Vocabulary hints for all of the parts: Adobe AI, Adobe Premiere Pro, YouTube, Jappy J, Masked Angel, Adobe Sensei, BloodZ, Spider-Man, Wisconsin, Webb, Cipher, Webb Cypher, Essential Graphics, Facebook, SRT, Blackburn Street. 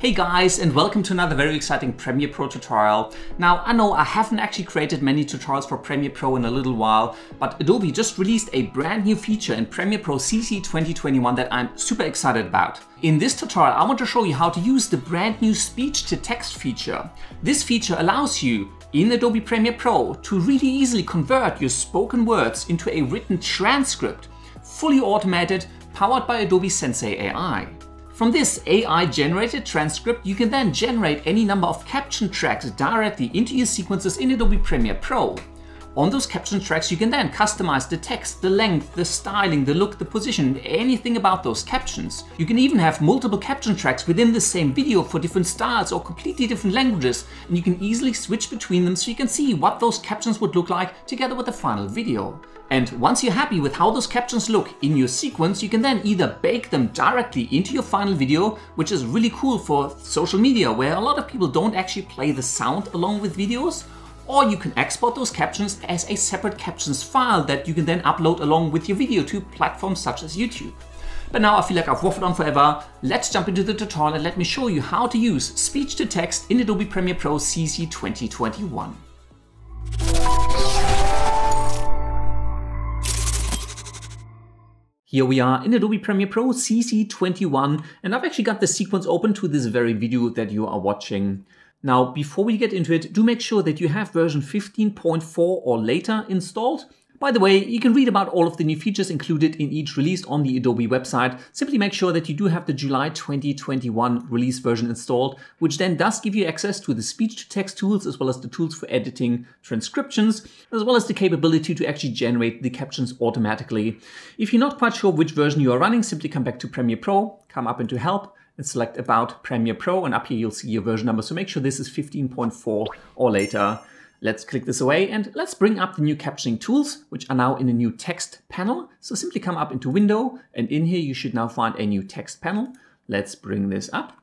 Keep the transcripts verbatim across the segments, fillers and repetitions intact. Hey guys, and welcome to another very exciting Premiere Pro tutorial. Now, I know I haven't actually created many tutorials for Premiere Pro in a little while, but Adobe just released a brand new feature in Premiere Pro C C twenty twenty-one that I'm super excited about. In this tutorial, I want to show you how to use the brand new speech to text feature. This feature allows you in Adobe Premiere Pro to really easily convert your spoken words into a written transcript, fully automated, powered by Adobe Sensei A I. From this A I-generated transcript, you can then generate any number of caption tracks directly into your sequences in Adobe Premiere Pro. On those caption tracks, you can then customize the text, the length, the styling, the look, the position, anything about those captions. You can even have multiple caption tracks within the same video for different styles or completely different languages, and you can easily switch between them so you can see what those captions would look like together with the final video. And once you're happy with how those captions look in your sequence, you can then either bake them directly into your final video, which is really cool for social media, where a lot of people don't actually play the sound along with videos, or you can export those captions as a separate captions file that you can then upload along with your video to platforms such as YouTube. But now I feel like I've waffled on forever. Let's jump into the tutorial and let me show you how to use speech to text in Adobe Premiere Pro C C twenty twenty-one. Here we are in Adobe Premiere Pro C C twenty-one, and I've actually got the sequence open to this very video that you are watching. Now, before we get into it, do make sure that you have version fifteen point four or later installed. By the way, you can read about all of the new features included in each release on the Adobe website. Simply make sure that you do have the July twenty twenty-one release version installed, which then does give you access to the speech-to-text tools, as well as the tools for editing transcriptions, as well as the capability to actually generate the captions automatically. If you're not quite sure which version you are running, simply come back to Premiere Pro, come up into Help, and select About Premiere Pro, and up here you'll see your version number, so make sure this is fifteen point four or later. Let's click this away and let's bring up the new captioning tools, which are now in a new text panel. So simply come up into Window, and in here you should now find a new text panel. Let's bring this up.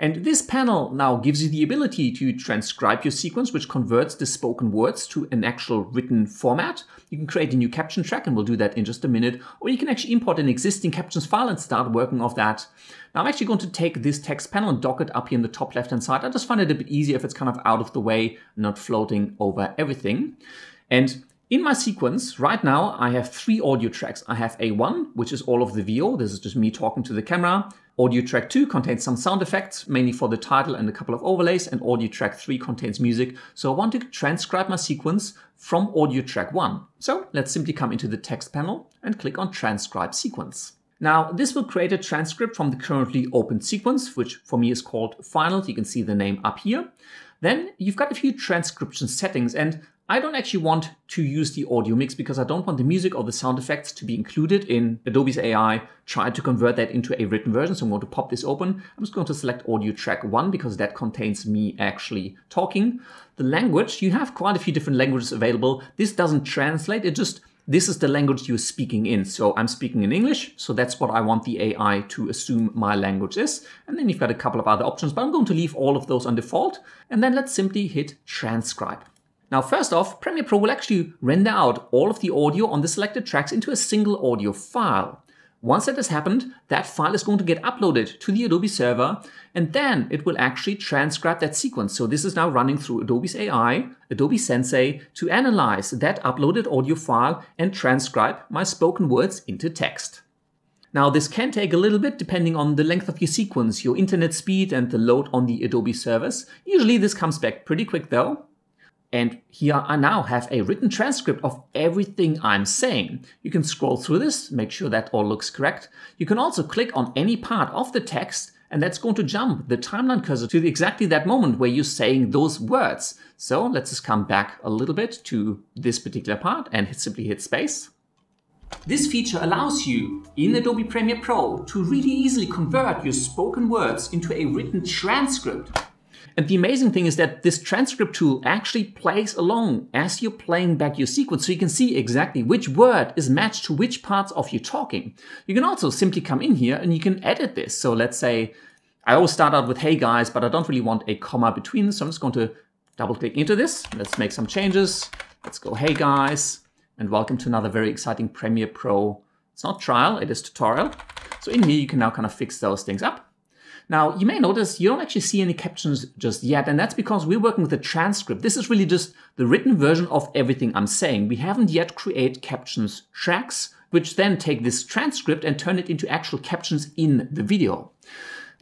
And this panel now gives you the ability to transcribe your sequence, which converts the spoken words to an actual written format. You can create a new caption track, and we'll do that in just a minute, or you can actually import an existing captions file and start working off that. Now I'm actually going to take this text panel and dock it up here in the top left-hand side. I just find it a bit easier if it's kind of out of the way, not floating over everything. And in my sequence, right now, I have three audio tracks. I have A one, which is all of the V O. This is just me talking to the camera. Audio track two contains some sound effects, mainly for the title and a couple of overlays, and audio track three contains music. So I want to transcribe my sequence from audio track one. So let's simply come into the text panel and click on Transcribe Sequence. Now, this will create a transcript from the currently open sequence, which for me is called Final. You can see the name up here. Then you've got a few transcription settings, and I don't actually want to use the audio mix because I don't want the music or the sound effects to be included in Adobe's A I. Try to convert that into a written version, so I'm going to pop this open. I'm just going to select audio track one because that contains me actually talking. The language, you have quite a few different languages available. This doesn't translate, it just, this is the language you're speaking in. So I'm speaking in English, so that's what I want the A I to assume my language is. And then you've got a couple of other options, but I'm going to leave all of those on default. And then let's simply hit transcribe. Now, first off, Premiere Pro will actually render out all of the audio on the selected tracks into a single audio file. Once that has happened, that file is going to get uploaded to the Adobe server, and then it will actually transcribe that sequence. So this is now running through Adobe's A I, Adobe Sensei, to analyze that uploaded audio file and transcribe my spoken words into text. Now, this can take a little bit depending on the length of your sequence, your internet speed, and the load on the Adobe servers. Usually this comes back pretty quick though. And here I now have a written transcript of everything I'm saying. You can scroll through this, make sure that all looks correct. You can also click on any part of the text, and that's going to jump the timeline cursor to exactly that moment where you're saying those words. So let's just come back a little bit to this particular part and simply hit space. This feature allows you in Adobe Premiere Pro to really easily convert your spoken words into a written transcript. And the amazing thing is that this transcript tool actually plays along as you're playing back your sequence, so you can see exactly which word is matched to which parts of your talking. You can also simply come in here and you can edit this. So let's say, I always start out with, hey guys, but I don't really want a comma between them, so I'm just going to double click into this. Let's make some changes. Let's go, hey guys, and welcome to another very exciting Premiere Pro. It's not trial, it is tutorial. So in here, you can now kind of fix those things up. Now, you may notice you don't actually see any captions just yet, and that's because we're working with a transcript. This is really just the written version of everything I'm saying. We haven't yet created captions tracks, which then take this transcript and turn it into actual captions in the video.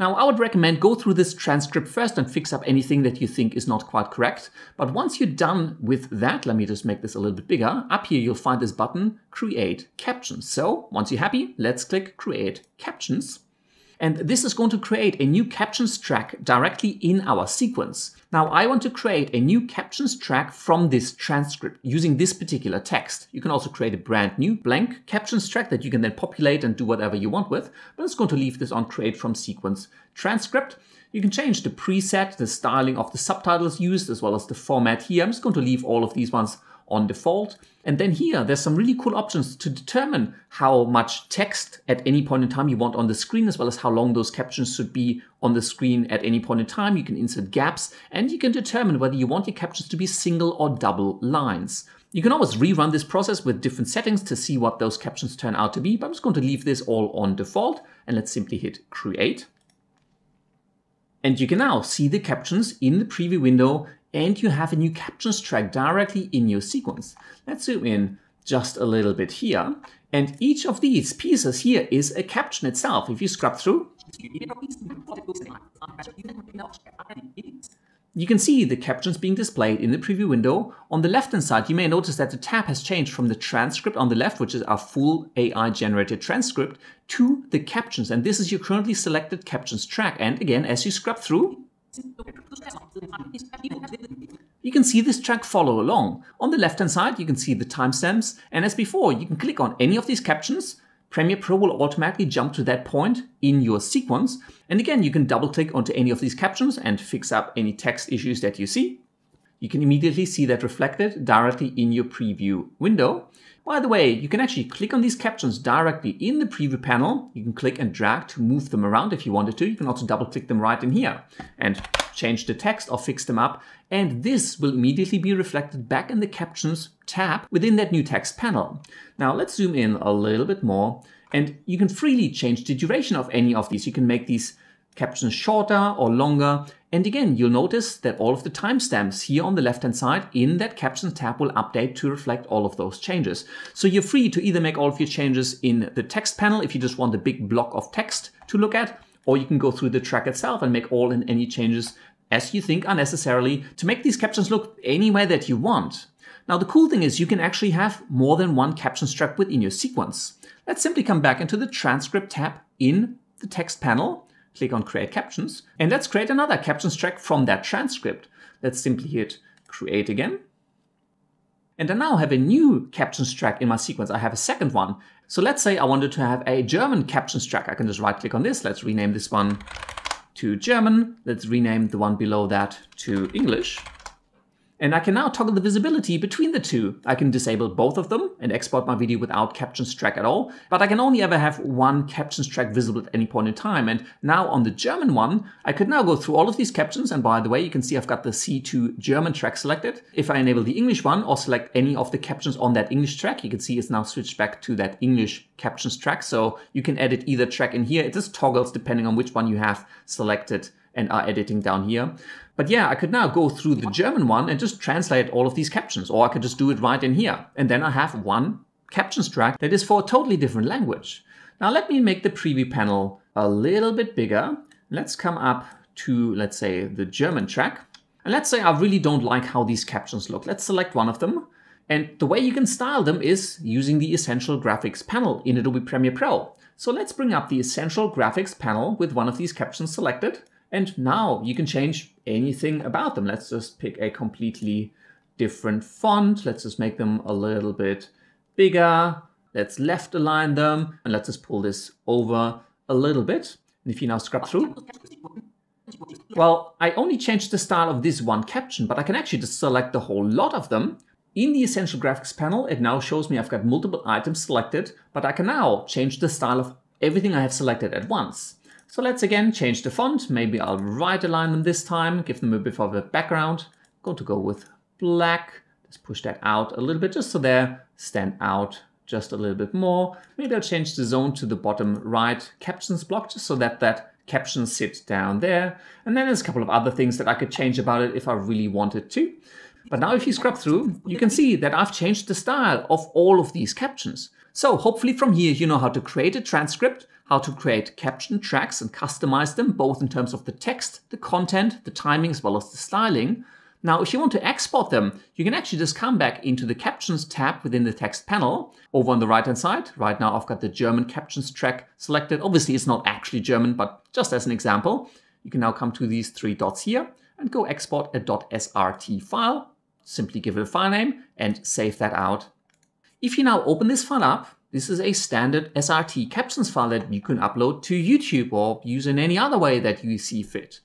Now, I would recommend go through this transcript first and fix up anything that you think is not quite correct. But once you're done with that, let me just make this a little bit bigger. Up here, you'll find this button, Create Captions. So once you're happy, let's click Create Captions. And this is going to create a new captions track directly in our sequence. Now, I want to create a new captions track from this transcript using this particular text. You can also create a brand new blank captions track that you can then populate and do whatever you want with. But it's going to leave this on Create From Sequence Transcript. You can change the preset, the styling of the subtitles used, as well as the format here. I'm just going to leave all of these ones on default. And then here, there's some really cool options to determine how much text at any point in time you want on the screen, as well as how long those captions should be on the screen at any point in time. You can insert gaps, and you can determine whether you want your captions to be single or double lines. You can always rerun this process with different settings to see what those captions turn out to be, but I'm just going to leave this all on default, and let's simply hit Create. And you can now see the captions in the preview window, and you have a new captions track directly in your sequence. Let's zoom in just a little bit here. And each of these pieces here is a caption itself. If you scrub through, you can see the captions being displayed in the preview window. On the left-hand side, you may notice that the tab has changed from the transcript on the left, which is our full A I-generated transcript, to the captions. And this is your currently selected captions track. And again, as you scrub through, you can see this track follow along. On the left-hand side, you can see the timestamps. And as before, you can click on any of these captions. Premiere Pro will automatically jump to that point in your sequence. And again, you can double-click onto any of these captions and fix up any text issues that you see. You can immediately see that reflected directly in your preview window. By the way, you can actually click on these captions directly in the preview panel. You can click and drag to move them around if you wanted to. You can also double click them right in here and change the text or fix them up. And this will immediately be reflected back in the captions tab within that new text panel. Now let's zoom in a little bit more, and you can freely change the duration of any of these. You can make these captions shorter or longer. And again, you'll notice that all of the timestamps here on the left-hand side in that captions tab will update to reflect all of those changes. So you're free to either make all of your changes in the text panel if you just want a big block of text to look at, or you can go through the track itself and make all and any changes as you think are necessary to make these captions look any way that you want. Now, the cool thing is you can actually have more than one captions track within your sequence. Let's simply come back into the transcript tab in the text panel. Click on Create Captions, and let's create another captions track from that transcript. Let's simply hit Create again. And I now have a new captions track in my sequence. I have a second one. So let's say I wanted to have a German captions track. I can just right click on this. Let's rename this one to German. Let's rename the one below that to English. And I can now toggle the visibility between the two. I can disable both of them and export my video without captions track at all, but I can only ever have one captions track visible at any point in time. And now on the German one, I could now go through all of these captions. And by the way, you can see I've got the C two German track selected. If I enable the English one or select any of the captions on that English track, you can see it's now switched back to that English captions track. So you can edit either track in here. It just toggles depending on which one you have selected and are editing down here. But yeah, I could now go through the German one and just translate all of these captions, or I could just do it right in here. And then I have one captions track that is for a totally different language. Now let me make the preview panel a little bit bigger. Let's come up to, let's say, the German track. And let's say I really don't like how these captions look. Let's select one of them. And the way you can style them is using the Essential Graphics panel in Adobe Premiere Pro. So let's bring up the Essential Graphics panel with one of these captions selected. And now you can change anything about them. Let's just pick a completely different font. Let's just make them a little bit bigger. Let's left align them. And let's just pull this over a little bit. And if you now scrub through, well, I only changed the style of this one caption, but I can actually just select the whole lot of them. In the Essential Graphics panel, it now shows me I've got multiple items selected, but I can now change the style of everything I have selected at once. So let's again change the font. Maybe I'll right align them this time, give them a bit of a background. I'm going to go with black. Just push that out a little bit just so they stand out just a little bit more. Maybe I'll change the zone to the bottom right captions block just so that that captions sit down there. And then there's a couple of other things that I could change about it if I really wanted to. But now if you scrub through, you can see that I've changed the style of all of these captions. So hopefully from here, you know how to create a transcript, how to create caption tracks and customize them, both in terms of the text, the content, the timing, as well as the styling. Now, if you want to export them, you can actually just come back into the Captions tab within the text panel. Over on the right-hand side, right now I've got the German captions track selected. Obviously, it's not actually German, but just as an example, you can now come to these three dots here and go export a .srt file. Simply give it a file name and save that out. If you now open this file up, this is a standard S R T captions file that you can upload to YouTube or use in any other way that you see fit.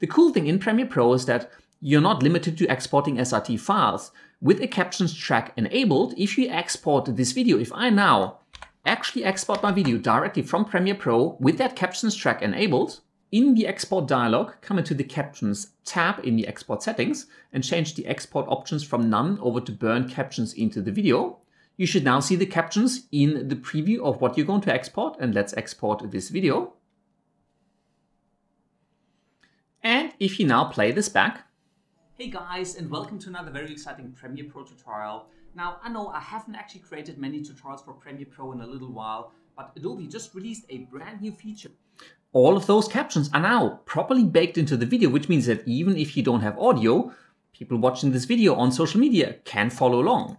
The cool thing in Premiere Pro is that you're not limited to exporting S R T files. With a captions track enabled, if you export this video, if I now actually export my video directly from Premiere Pro with that captions track enabled, in the export dialog, come into the Captions tab in the export settings and change the export options from none over to burn captions into the video. You should now see the captions in the preview of what you're going to export, and let's export this video. And if you now play this back, hey guys, and welcome to another very exciting Premiere Pro tutorial. Now, I know I haven't actually created many tutorials for Premiere Pro in a little while, but Adobe just released a brand new feature. All of those captions are now properly baked into the video, which means that even if you don't have audio, people watching this video on social media can follow along.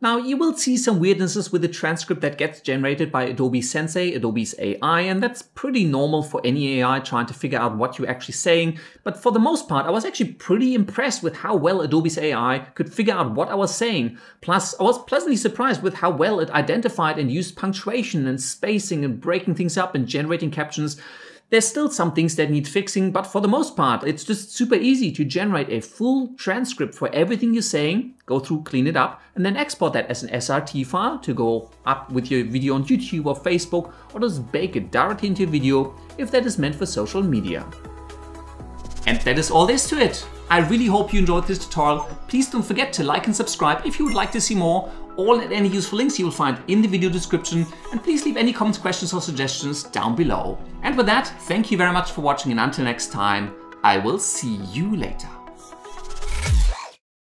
Now, you will see some weirdnesses with the transcript that gets generated by Adobe Sensei, Adobe's A I, and that's pretty normal for any A I trying to figure out what you're actually saying. But for the most part, I was actually pretty impressed with how well Adobe's A I could figure out what I was saying. Plus, I was pleasantly surprised with how well it identified and used punctuation and spacing and breaking things up and generating captions. There's still some things that need fixing, but for the most part, it's just super easy to generate a full transcript for everything you're saying, go through, clean it up, and then export that as an S R T file to go up with your video on YouTube or Facebook, or just bake it directly into your video if that is meant for social media. And that is all there is to it. I really hope you enjoyed this tutorial. Please don't forget to like and subscribe if you would like to see more. All and any useful links you will find in the video description, and please leave any comments, questions or suggestions down below. And with that, thank you very much for watching, and until next time, I will see you later.